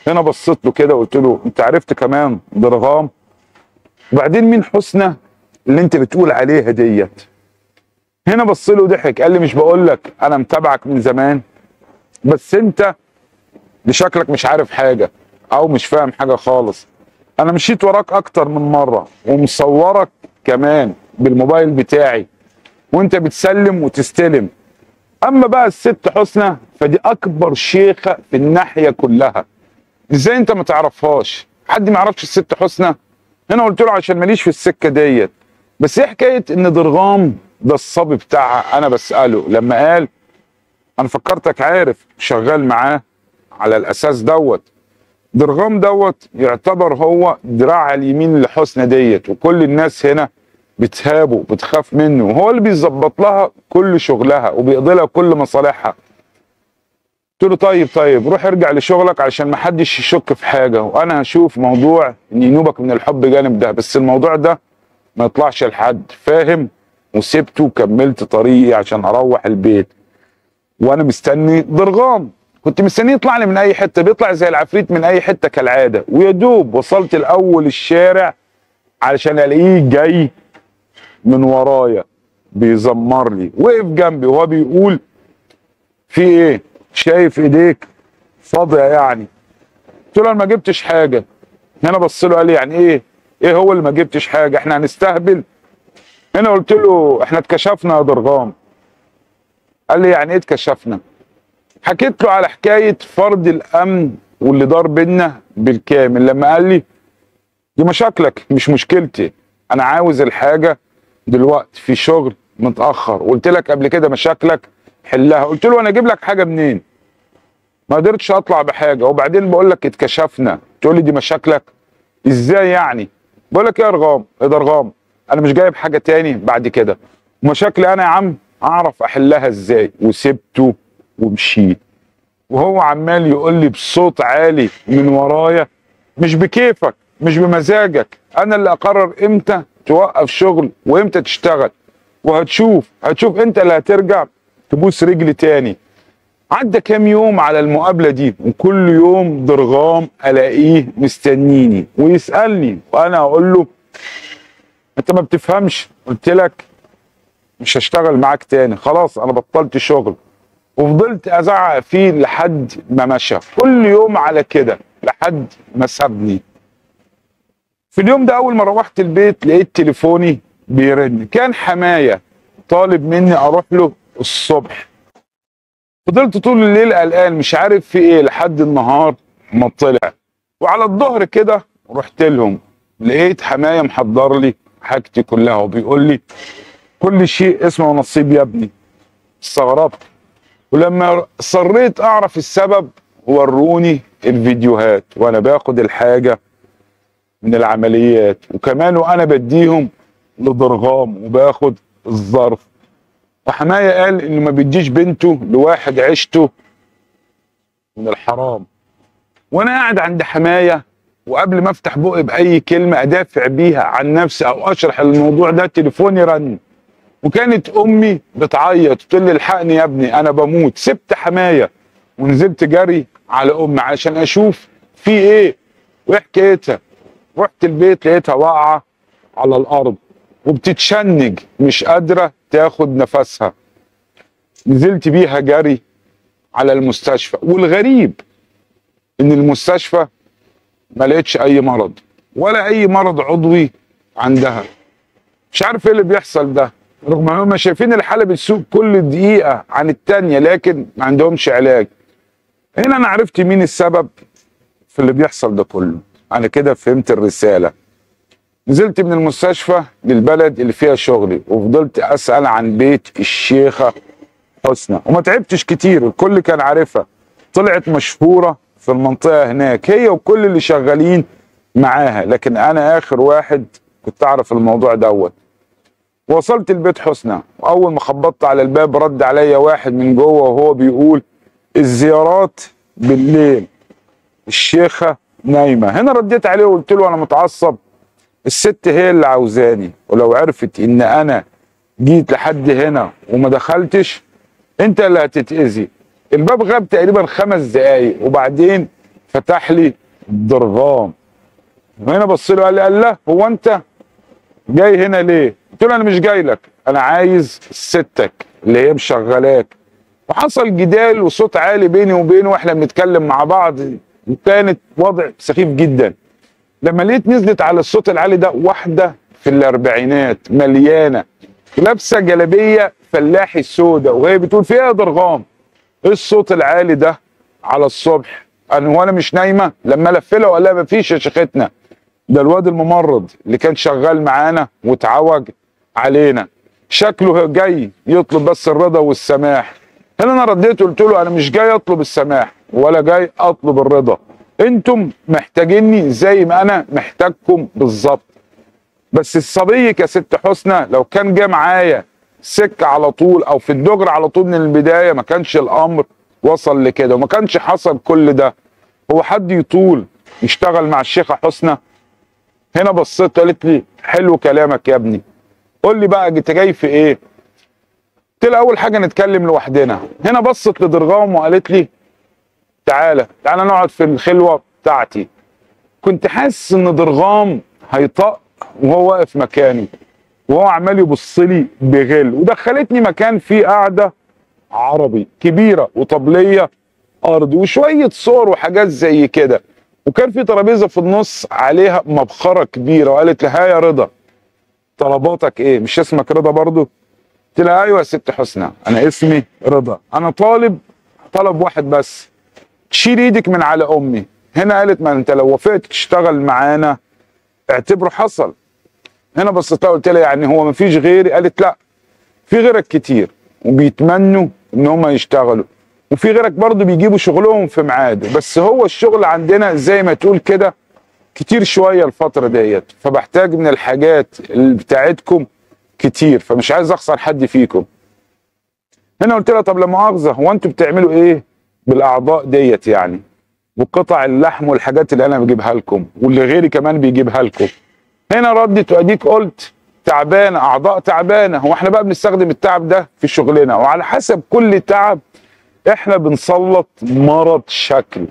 هنا بصيت له كده وقلت له انت عرفت كمان ضرغام؟ وبعدين مين حسنى اللي انت بتقول عليها ديت؟ هنا بص له ضحك قال لي مش بقول لك انا متابعك من زمان، بس انت بشكلك مش عارف حاجه او مش فاهم حاجه خالص. انا مشيت وراك اكتر من مره ومصورك كمان بالموبايل بتاعي وانت بتسلم وتستلم. اما بقى الست حسنى فدي اكبر شيخه في الناحيه كلها، ازاي انت ما تعرفهاش؟ حد ما يعرفش الست حسنى؟ هنا قلت له عشان ماليش في السكه ديت، بس ايه حكايه ان ضرغام ده الصبي بتاعها؟ انا بساله لما قال انا فكرتك عارف شغال معاه على الاساس دوت. ضرغام دوت يعتبر هو دراعها اليمين لحسنى ديت، وكل الناس هنا بتهابه بتخاف منه، وهو اللي بيظبط لها كل شغلها وبيقضي لها كل مصالحها. قلت له طيب طيب روح ارجع لشغلك علشان محدش يشك في حاجه، وانا هشوف موضوع ان ينوبك من الحب جانب ده، بس الموضوع ده ما يطلعش لحد فاهم. وسبته وكملت طريقي عشان اروح البيت، وانا مستني ضرغام، كنت مستنيه يطلع لي من اي حته، بيطلع زي العفريت من اي حته كالعاده. ويا دوب وصلت لاول الشارع علشان الاقيه جاي من ورايا بيزمر لي، وقف جنبي وهو بيقول في ايه؟ شايف ايديك فاضيه يعني؟ قلت له انا ما جبتش حاجه. هنا بص له قال لي يعني ايه؟ ايه هو اللي ما جبتش حاجه؟ احنا هنستهبل؟ هنا قلت له احنا اتكشفنا يا ضرغام. قال لي يعني ايه اتكشفنا؟ حكيت له على حكايه فرد الامن واللي دار بينا بالكامل، لما قال لي دي مشاكلك مش مشكلتي، انا عاوز الحاجه دلوقتي، في شغل متاخر، قلت لك قبل كده مشاكلك حلها، قلت له انا اجيب لك حاجه منين؟ ما قدرتش اطلع بحاجه، وبعدين بقول لك اتكشفنا، تقول لي دي مشاكلك ازاي يعني؟ بقول لك ايه ارقام؟ ايه ده ارقام؟ انا مش جايب حاجه تاني بعد كده، مشاكلي انا يا عم اعرف احلها ازاي، وسبته ومشيت. وهو عمال يقول لي بصوت عالي من ورايا مش بكيفك مش بمزاجك، انا اللي اقرر امتى توقف شغل وامتى تشتغل، وهتشوف هتشوف انت اللي هترجع تبوس رجلي تاني. عدى كام يوم على المقابله دي، وكل يوم ضرغام الاقيه مستنيني ويسالني، وانا اقول له انت ما بتفهمش، قلت لك مش هشتغل معاك تاني، خلاص انا بطلت شغل. وفضلت ازعق فيه لحد ما مشى، كل يوم على كده لحد ما سابني. في اليوم ده اول ما روحت البيت لقيت تليفوني بيرن، كان حمايه طالب مني اروح له الصبح. فضلت طول الليل قلقان مش عارف في ايه لحد النهار ما طلع، وعلى الظهر كده رحت لهم لقيت حمايه محضر لي حاجتي كلها وبيقول لي كل شيء اسمه ونصيب يا ابني. استغربت، ولما صريت اعرف السبب وروني الفيديوهات وانا باخد الحاجه من العمليات، وكمان وانا بديهم لضرغام وباخد الظرف. فحمايه قال انه ما بيديش بنته لواحد عيشته من الحرام، وانا قاعد عند حمايه وقبل ما افتح بقي باي كلمه ادافع بيها عن نفسي او اشرح الموضوع ده تليفوني رن، وكانت امي بتعيط وتقول لي الحقني يا ابني انا بموت. سبت حمايه ونزلت جري على امي علشان اشوف في ايه وايه حكايتها. رحت البيت لقيتها واقعه على الارض وبتتشنج مش قادره تاخد نفسها، نزلت بيها جري على المستشفى، والغريب ان المستشفى ما لقيتش اي مرض ولا اي مرض عضوي عندها. مش عارف ايه اللي بيحصل ده، رغم ان هم شايفين الحاله بتسوق كل دقيقه عن الثانيه لكن ما عندهمش علاج. هنا انا عرفت مين السبب في اللي بيحصل ده كله، انا كده فهمت الرساله. نزلت من المستشفى للبلد اللي فيها شغلي، وفضلت اسال عن بيت الشيخه حسنى، وما تعبتش كتير، الكل كان عارفها، طلعت مشهوره في المنطقه هناك هي وكل اللي شغالين معاها، لكن انا اخر واحد كنت اعرف الموضوع دوت. وصلت البيت حسنى، واول ما خبطت على الباب رد عليا واحد من جوه وهو بيقول الزيارات بالليل الشيخه نايمه. هنا رديت عليه وقلت له انا متعصب، الست هي اللي عاوزاني، ولو عرفت ان انا جيت لحد هنا وما دخلتش انت اللي هتتاذي. الباب غاب تقريبا خمس دقايق وبعدين فتح لي الضرغام، وهنا بص له قال لي الله هو انت جاي هنا ليه؟ قلت له انا مش جاي لك، انا عايز ستك اللي هي مشغلاك. وحصل جدال وصوت عالي بيني وبينه واحنا بنتكلم مع بعض، وكانت وضع سخيف جدا. لما لقيت نزلت على الصوت العالي ده واحده في الاربعينات مليانه لابسه جلابيه فلاحي سودا وهي بتقول فيها يا ضرغام ايه الصوت العالي ده على الصبح؟ انا هو انا مش نايمه؟ لما لفلها وقال لها مفيش يا شيختنا، ده الواد الممرض اللي كان شغال معانا واتعوج علينا شكله جاي يطلب بس الرضا والسماح. هنا انا رديت قلت له انا مش جاي اطلب السماح ولا جاي اطلب الرضا، انتم محتاجيني زي ما انا محتاجكم بالظبط، بس الصبيك يا ست حسنى لو كان جه معايا سكه على طول او في الدجر على طول من البدايه ما كانش الامر وصل لكده وما كانش حصل كل ده. هو حد يطول يشتغل مع الشيخه حسنى؟ هنا بصيت قالت لي حلو كلامك يا ابني، قول لي بقى انت جاي في ايه؟ قلت لها اول حاجه نتكلم لوحدنا. هنا بصت لضرغام وقالت لي تعالى تعالى نقعد في الخلوه بتاعتي. كنت حاسس ان ضرغام هيطق وهو واقف مكاني وهو عمال يبص لي بغل، ودخلتني مكان فيه قاعده عربي كبيره وطبليه ارض وشويه صور وحاجات زي كده، وكان في ترابيزه في النص عليها مبخره كبيره، وقالت لها يا رضا طلباتك ايه؟ مش اسمك رضا برضه؟ قلت لها ايوه يا ست حسنى انا اسمي رضا، انا طالب طلب واحد بس، تشيل ايدك من على امي. هنا قالت ما انت لو وافقت تشتغل معانا اعتبره حصل. هنا بصيت لها قلت لها يعني هو ما فيش غيري؟ قالت لا، في غيرك كتير وبيتمنوا ان هم يشتغلوا، وفي غيرك برضه بيجيبوا شغلهم في ميعاده، بس هو الشغل عندنا زي ما تقول كده كتير شويه الفتره ديت، فبحتاج من الحاجات اللي بتاعتكم كتير، فمش عايز اخسر حد فيكم. هنا قلت لها طب لا مؤاخذه، هو انتوا بتعملوا ايه بالاعضاء ديت يعني؟ وقطع اللحم والحاجات اللي انا بجيبها لكم واللي غيري كمان بيجيبها لكم. هنا ردت واديك قلت تعبانه، اعضاء تعبانه، واحنا بقى بنستخدم التعب ده في شغلنا، وعلى حسب كل تعب احنا بنسلط مرض شكل،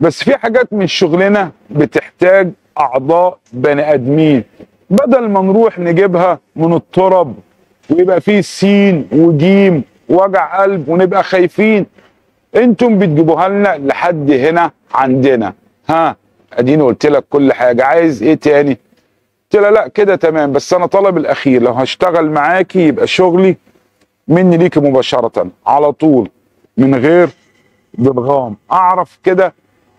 بس في حاجات من شغلنا بتحتاج اعضاء بني ادمين، بدل ما نروح نجيبها من الترب ويبقى فيه سين وجيم وجع قلب ونبقى خايفين، انتم بتجيبوها لنا لحد هنا عندنا. ها اديني قلت لك كل حاجه، عايز ايه تاني؟ قلت لها لا كده تمام، بس انا طلب الاخير لو هشتغل معاكي يبقى شغلي مني ليكي مباشره على طول من غير ضرغام، اعرف كده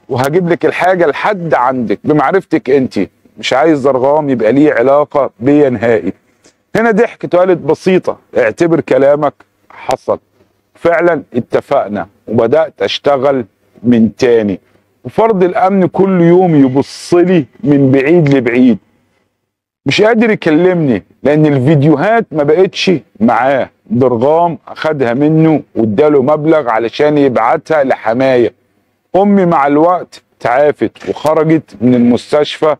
وهجيب لك الحاجه لحد عندك بمعرفتك انت، مش عايز ضرغام يبقى ليه علاقه بيا نهائي. هنا ضحكت وقالت بسيطه، اعتبر كلامك حصل. فعلا اتفقنا وبدات اشتغل من تاني، وفرد الامن كل يوم يبص لي من بعيد لبعيد، مش قادر يكلمني لان الفيديوهات ما بقتش معاه، ضرغام اخدها منه واداله مبلغ علشان يبعتها لحمايه. امي مع الوقت تعافت وخرجت من المستشفى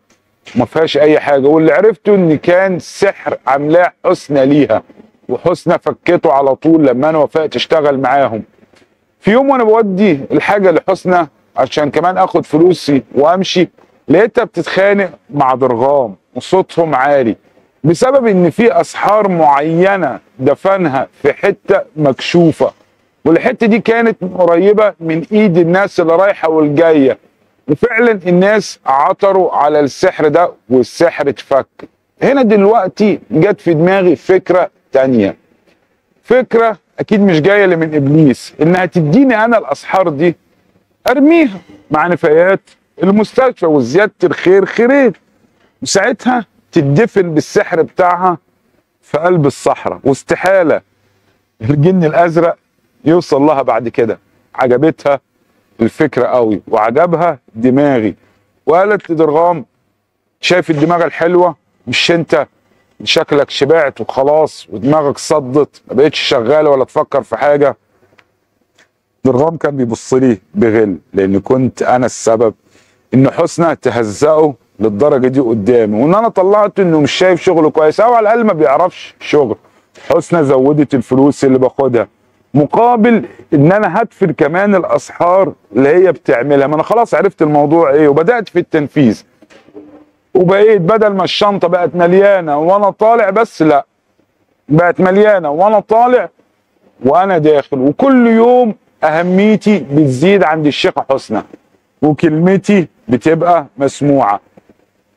وما فيهاش اي حاجه، واللي عرفته ان كان سحر عاملاه حسنى ليها، وحسنى فكته على طول لما انا وفاء تشتغل معاهم. في يوم وانا بودي الحاجه لحسنى عشان كمان اخد فلوسي وامشي، لقيتها بتتخانق مع ضرغام وصوتهم عالي بسبب ان في اسحار معينه دفنها في حته مكشوفه، والحته دي كانت قريبه من ايد الناس اللي رايحه والجايه، وفعلا الناس عثروا على السحر ده والسحر اتفك. هنا دلوقتي جت في دماغي فكره تانيه، فكره اكيد مش جايه لي من ابليس، انها تديني انا الاسحار دي ارميها مع نفايات المستشفى وزياده الخير خيرين، وساعتها تدفن بالسحر بتاعها في قلب الصحراء، واستحاله الجن الازرق يوصل لها بعد كده. عجبتها الفكره قوي وعجبها دماغي، وقالت لدرغام شايف الدماغ الحلوه؟ مش انت شكلك شبعت وخلاص ودماغك صدت ما بقتش شغاله ولا تفكر في حاجه؟ درغام كان بيبص لي بغل، لان كنت انا السبب ان حسنى تهزقه للدرجه دي قدامي، وان انا طلعت انه مش شايف شغله كويس او على الاقل ما بيعرفش شغل. حسنى زودت الفلوس اللي باخدها مقابل ان انا هدفن كمان الاسحار اللي هي بتعملها، ما انا خلاص عرفت الموضوع ايه وبدات في التنفيذ، وبقيت بدل ما الشنطه بقت مليانه وانا طالع بس، لا بقت مليانه وانا طالع وانا داخل، وكل يوم اهميتي بتزيد عند الشيخه حسنى وكلمتي بتبقى مسموعه،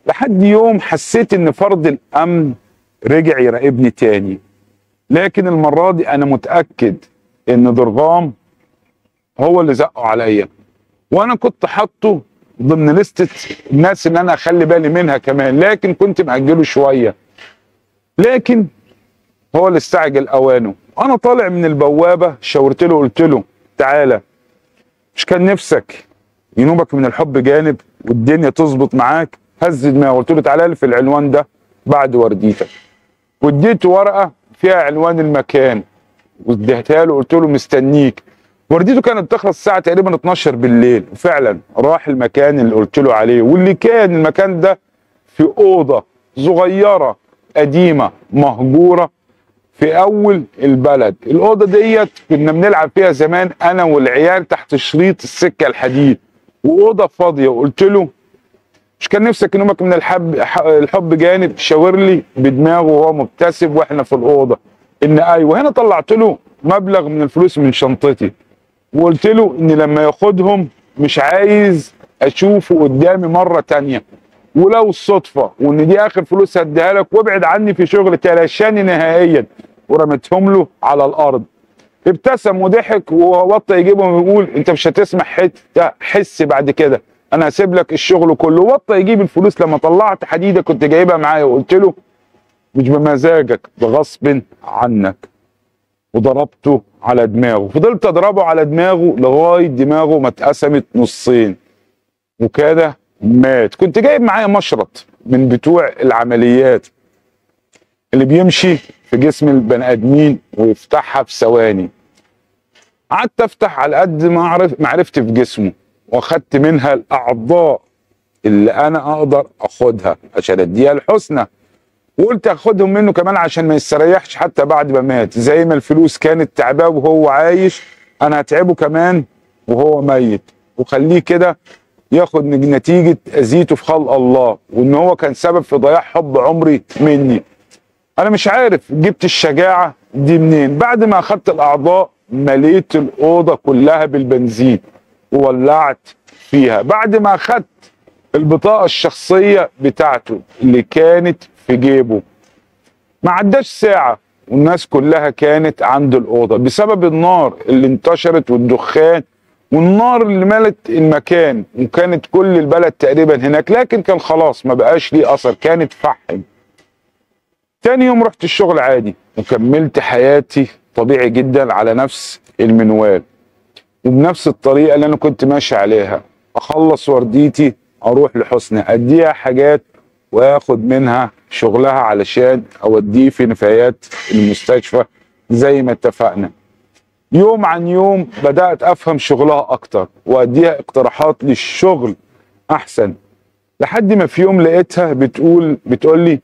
لحد يوم حسيت ان فرد الامن رجع يراقبني تاني، لكن المره دي انا متاكد ان ضرغام هو اللي زقه عليا، وانا كنت حاطه ضمن لستة الناس اللي انا اخلي بالي منها كمان، لكن كنت مأجله شويه، لكن هو اللي استعجل اوانه. وانا طالع من البوابه شاورت له قلت له تعالى، مش كان نفسك ينوبك من الحب جانب والدنيا تظبط معاك؟ هز دماغه قلت له تعالى لي في العنوان ده بعد ورديتك، واديته ورقه فيها عنوان المكان واديتها له قلت له مستنيك. ورديته كانت بتخلص الساعه تقريبا اتناشر بالليل، وفعلا راح المكان اللي قلت له عليه، واللي كان المكان ده في اوضه صغيره قديمه مهجوره في اول البلد. الاوضه ديت كنا بنلعب فيها زمان انا والعيال تحت شريط السكه الحديد، واوضه فاضيه، وقلت له مش كان نفسك انومك من الحب الحب جانب؟ شاور لي بدماغه وهو مبتسم واحنا في الاوضه ان ايوه. هنا طلعت له مبلغ من الفلوس من شنطتي وقلت له ان لما ياخدهم مش عايز اشوفه قدامي مره تانيه، ولو الصدفه وان دي اخر فلوس هديها لك، وابعد عني في شغل تلاشاني نهائيا، ورمتهم له على الارض. ابتسم وضحك ووطى يجيبهم ويقول انت مش هتسمع حته حس بعد كده، انا هسيب لك الشغل كله. وطى يجيب الفلوس، لما طلعت حديده كنت جايبها معايا وقلت له مش بمزاجك، بغصب عنك، وضربته على دماغه. فضلت اضربه على دماغه لغايه دماغه ما اتقسمت نصين وكده مات. كنت جايب معايا مشرط من بتوع العمليات اللي بيمشي في جسم البني ادمين ويفتحها في ثواني. قعدت افتح على قد ما اعرف معرفتي في جسمه، واخدت منها الاعضاء اللي انا اقدر اخدها عشان اديها الحسنى، وقلت اخدهم منه كمان عشان ما يستريحش حتى بعد ما مات. زي ما الفلوس كانت تعباه وهو عايش، انا هتعبه كمان وهو ميت، وخليه كده ياخد نتيجه اذيته في خلق الله، وان هو كان سبب في ضياع حب عمري مني. انا مش عارف جبت الشجاعه دي منين. بعد ما اخدت الاعضاء مليت الاوضه كلها بالبنزين وولعت فيها. بعد ما اخدت البطاقه الشخصيه بتاعته اللي كانت في جيبه، ما عداش ساعه والناس كلها كانت عند الاوضه بسبب النار اللي انتشرت والدخان والنار اللي ملت المكان، وكانت كل البلد تقريبا هناك. لكن كان خلاص ما بقاش ليه اثر، كانت فحم. تاني يوم رحت الشغل عادي وكملت حياتي طبيعي جدا على نفس المنوال وبنفس الطريقه اللي انا كنت ماشي عليها. اخلص ورديتي اروح لحسنى اديها حاجات واخد منها شغلها علشان اوديه في نفايات المستشفى زي ما اتفقنا. يوم عن يوم بدات افهم شغلها اكتر واديها اقتراحات للشغل احسن، لحد ما في يوم لقيتها بتقول بتقول لي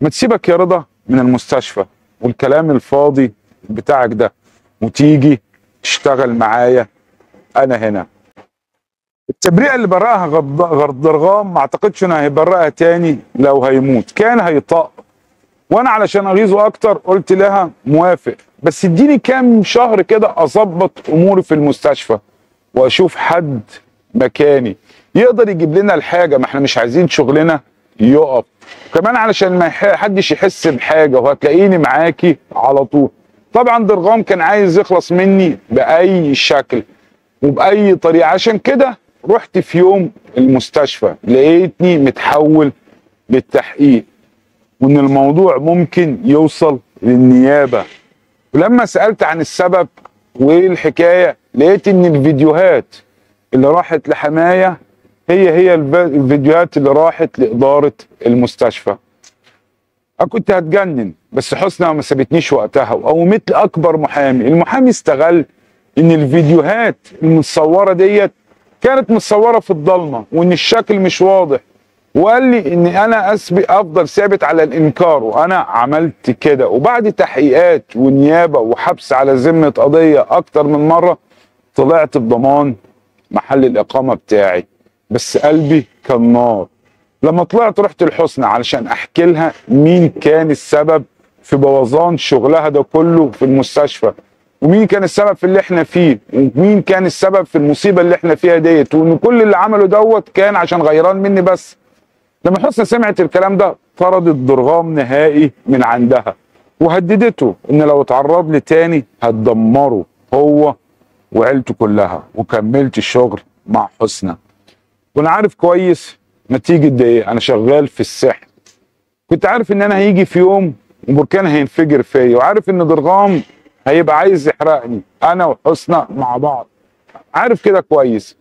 ما تسيبك يا رضا من المستشفى والكلام الفاضي بتاعك ده وتيجي تشتغل معايا انا هنا. التبرئه اللي برأها غرضرغام ما اعتقدش انه هيبرئها تاني لو هيموت، كان هيطق. وانا علشان اغيظه اكتر قلت لها موافق، بس اديني كام شهر كده اظبط اموري في المستشفى واشوف حد مكاني يقدر يجيب لنا الحاجه، ما احنا مش عايزين شغلنا يقف، كمان علشان ما حدش يحس بحاجه وهتلاقيني معاكي على طول. طبعا درغام كان عايز يخلص مني باي شكل وباي طريقه، عشان كده رحت في يوم المستشفى لقيتني متحول للتحقيق وان الموضوع ممكن يوصل للنيابه. ولما سالت عن السبب وايه الحكايه لقيت ان الفيديوهات اللي راحت لحمايه هي هي الفيديوهات اللي راحت لاداره المستشفى. انا كنت هتجنن، بس حسنى ما سابتنيش وقتها وقومت لي اكبر محامي. المحامي استغل ان الفيديوهات المتصوره ديت كانت متصوره في الضلمه وان الشكل مش واضح، وقال لي ان انا اسبق افضل ثابت على الانكار، وانا عملت كده. وبعد تحقيقات ونيابه وحبس على ذمه قضيه اكتر من مره طلعت بضمان محل الاقامه بتاعي، بس قلبي كان نار. لما طلعت رحت لحسنى علشان احكي لها مين كان السبب في بوظان شغلها ده كله في المستشفى، ومين كان السبب في اللي احنا فيه، ومين كان السبب في المصيبه اللي احنا فيها ديت، وان كل اللي عمله دوت كان عشان غيران مني بس. لما حسنى سمعت الكلام ده طردت ضرغام نهائي من عندها وهددته ان لو اتعرض لي تاني هتدمره هو وعيلته كلها. وكملت الشغل مع حسنى وانا عارف كويس نتيجه ده ايه. انا شغال في السحر، كنت عارف ان انا هيجي في يوم وبركان هينفجر فيا، وعارف ان ضرغام هيبقى عايز يحرقني انا وحسنى مع بعض، عارف كده كويس.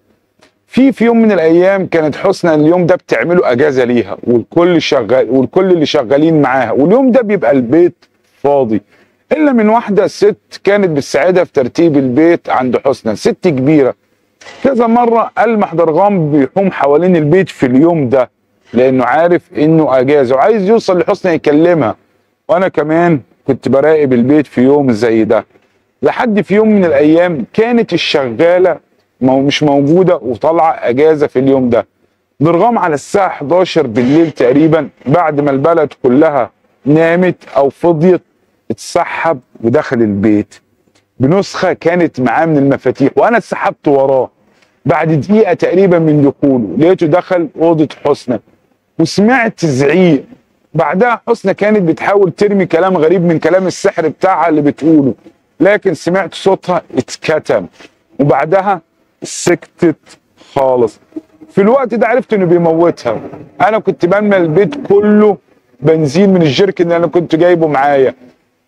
في في يوم من الايام كانت حسنى اليوم ده بتعمله اجازه ليها والكل شغال والكل اللي شغالين معاها، واليوم ده بيبقى البيت فاضي الا من واحده ست كانت بتساعدها في ترتيب البيت عند حسنى، ست كبيره. كذا مره ألمح ضرغام بيحوم حوالين البيت في اليوم ده لانه عارف انه اجازه وعايز يوصل لحسنى يكلمها، وانا كمان كنت براقب البيت في يوم زي ده. لحد في يوم من الايام كانت الشغاله مش موجوده وطالعه اجازه في اليوم ده. ضرغام على الساعه حداشر بالليل تقريبا بعد ما البلد كلها نامت او فضيت اتسحب ودخل البيت بنسخه كانت معاه من المفاتيح، وانا اتسحبت وراه. بعد دقيقه تقريبا من دخوله لقيته دخل اوضه حسنى وسمعت زعيق. بعدها حسنى كانت بتحاول ترمي كلام غريب من كلام السحر بتاعها اللي بتقوله، لكن سمعت صوتها اتكتم وبعدها سكتت خالص. في الوقت ده عرفت انه بيموتها. انا كنت بنمى البيت كله بنزين من الجيرك اللي انا كنت جايبه معايا،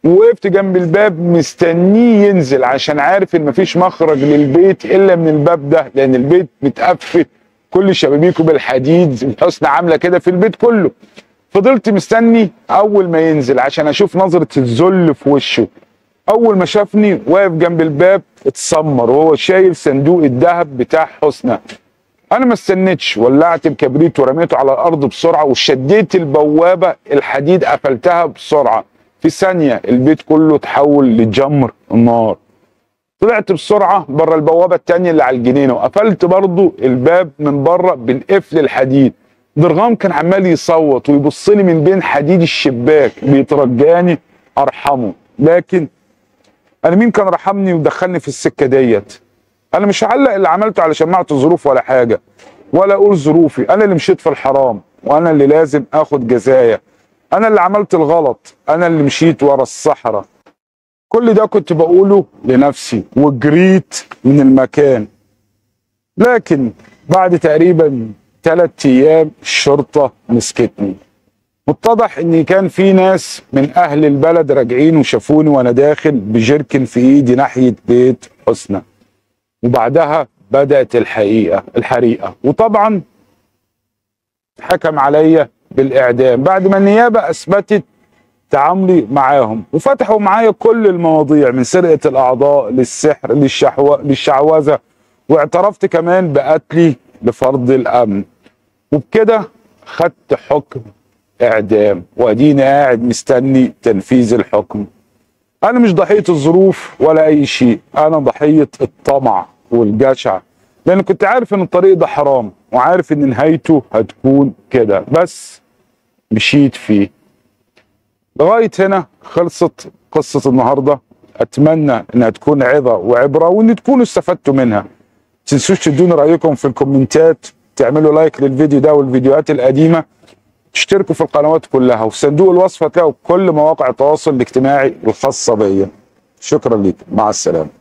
ووقفت جنب الباب مستنيه ينزل عشان عارف ان مفيش مخرج للبيت الا من الباب ده، لان البيت متقفل كل شبابيكه بالحديد، الحصن عامله كده في البيت كله. فضلت مستني اول ما ينزل عشان اشوف نظره الذل في وشه. اول ما شافني واقف جنب الباب اتسمر وهو شايل صندوق الذهب بتاع حسنى. انا ما استنيتش، ولعت الكبريت ورميته على الارض بسرعه وشديت البوابه الحديد قفلتها بسرعه. في ثانيه البيت كله اتحول لجمر النار. طلعت بسرعه بره البوابه الثانيه اللي على الجنينه وقفلت برضه الباب من بره بالقفل الحديد. درغام كان عمال يصوت ويبص لي من بين حديد الشباك بيترجاني ارحمه، لكن انا مين كان رحمني ودخلني في السكه ديت؟ انا مش هعلق اللي عملته على شماعه الظروف ولا حاجه، ولا اقول ظروفي، انا اللي مشيت في الحرام وانا اللي لازم اخد جزايا، انا اللي عملت الغلط، انا اللي مشيت ورا الصحراء. كل ده كنت بقوله لنفسي وجريت من المكان. لكن بعد تقريبا ثلاث ايام الشرطه مسكتني. متضح ان كان في ناس من اهل البلد راجعين وشافوني وانا داخل بجيركن في ايدي ناحيه بيت حسنى. وبعدها بدات الحقيقه الحريقه، وطبعا حكم عليا بالاعدام بعد ما النيابه اثبتت تعاملي معاهم، وفتحوا معايا كل المواضيع من سرقه الاعضاء للسحر للشحوه للشعوذه، واعترفت كمان بقتلي لفرض الامن. وبكده خدت حكم اعدام، واديني قاعد مستني تنفيذ الحكم. انا مش ضحيه الظروف ولا اي شيء، انا ضحيه الطمع والجشع، لان كنت عارف ان الطريق ده حرام وعارف ان نهايته هتكون كده، بس مشيت فيه. لغايه هنا خلصت قصه النهارده، اتمنى انها تكون عظه وعبره وان تكونوا استفدتوا منها. متنسوش تدوني رايكم في الكومنتات، تعملوا لايك للفيديو ده والفيديوهات القديمه، اشتركوا في القنوات كلها، وفي صندوق الوصف هتلاقوا كل مواقع التواصل الاجتماعي الخاصة بيا. شكرا ليكم، مع السلامة.